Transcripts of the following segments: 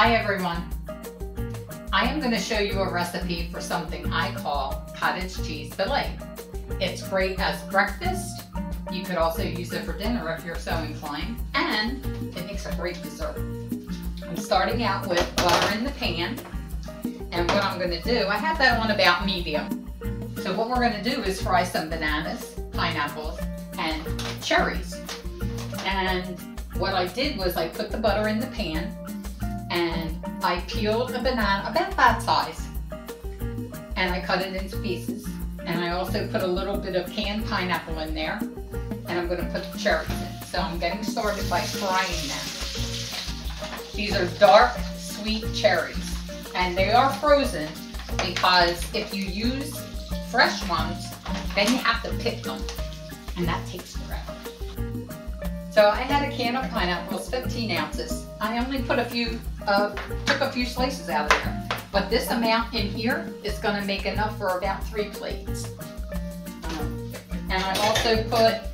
Hi everyone, I am going to show you a recipe for something I call cottage cheese fillet. It's great as breakfast, you could also use it for dinner if you're so inclined, and it makes a great dessert. I'm starting out with butter in the pan, and what I'm going to do, I have that on about medium. So what we're going to do is fry some bananas, pineapples, and cherries. And what I did was I put the butter in the pan, and I peeled a banana about that size, and I cut it into pieces. And I also put a little bit of canned pineapple in there, and I'm going to put the cherries in. So I'm getting started by frying them. These are dark, sweet cherries, and they are frozen because if you use fresh ones, then you have to pick them, and that takes forever. So I had a can of pineapples, 15 ounces. I only put took a few slices out of there, but this amount in here is going to make enough for about 3 plates. And I also put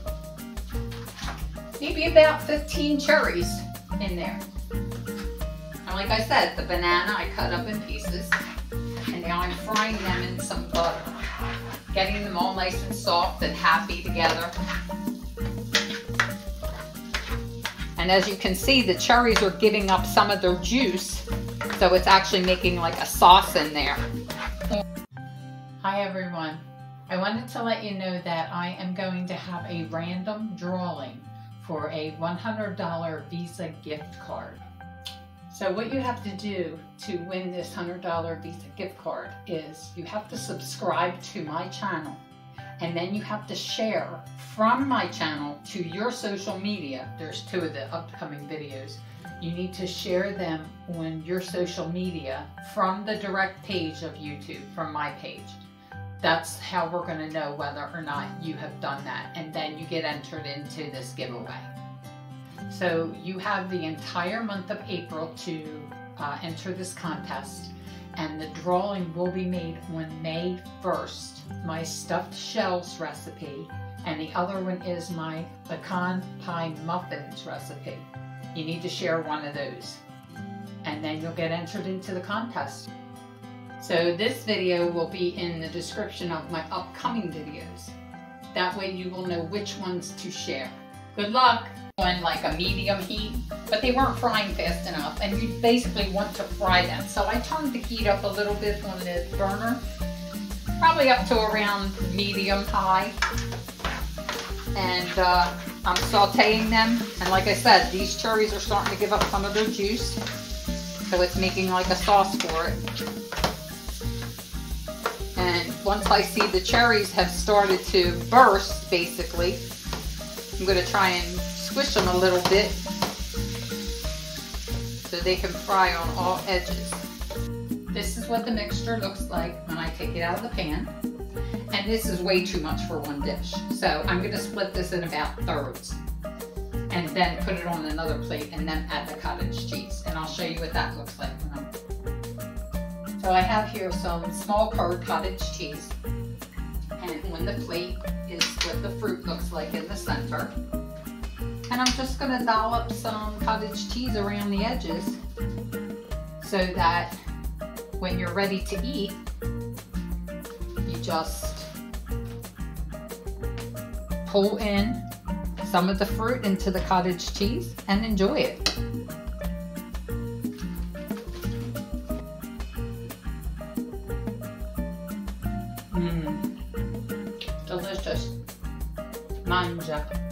maybe about 15 cherries in there. And like I said, the banana I cut up in pieces, and now I'm frying them in some butter, getting them all nice and soft and happy together. And as you can see, the cherries are giving up some of their juice, so it's actually making like a sauce in there. Hi everyone. I wanted to let you know that I am going to have a random drawing for a $100 Visa gift card. So what you have to do to win this $100 Visa gift card is you have to subscribe to my channel, and then you have to share from my channel to your social media. There's 2 of the upcoming videos. You need to share them on your social media from the direct page of YouTube, from my page. That's how we're going to know whether or not you have done that, and then you get entered into this giveaway. So you have the entire month of April to enter this contest. And the drawing will be made on May 1st. My stuffed shells recipe, and the other one is my pecan pie muffins recipe. You need to share one of those, and then you'll get entered into the contest. So this video will be in the description of my upcoming videos. That way you will know which ones to share. Good luck! On like a medium heat, but they weren't frying fast enough, and you basically want to fry them. So I turned the heat up a little bit on the burner, probably up to around medium high, and I'm sauteing them. And like I said, these cherries are starting to give up some of their juice, so it's making like a sauce for it. And once I see the cherries have started to burst, basically, I'm going to try and squish them a little bit so they can fry on all edges. This is what the mixture looks like when I take it out of the pan, and this is way too much for one dish, so I'm going to split this in about thirds and then put it on another plate and then add the cottage cheese, and I'll show you what that looks like when I'm done. So I have here some small curd cottage cheese, and on the plate is what the fruit looks like in the center. And I'm just going to dollop some cottage cheese around the edges so that when you're ready to eat, you just pull in some of the fruit into the cottage cheese and enjoy it. Delicious. Manja.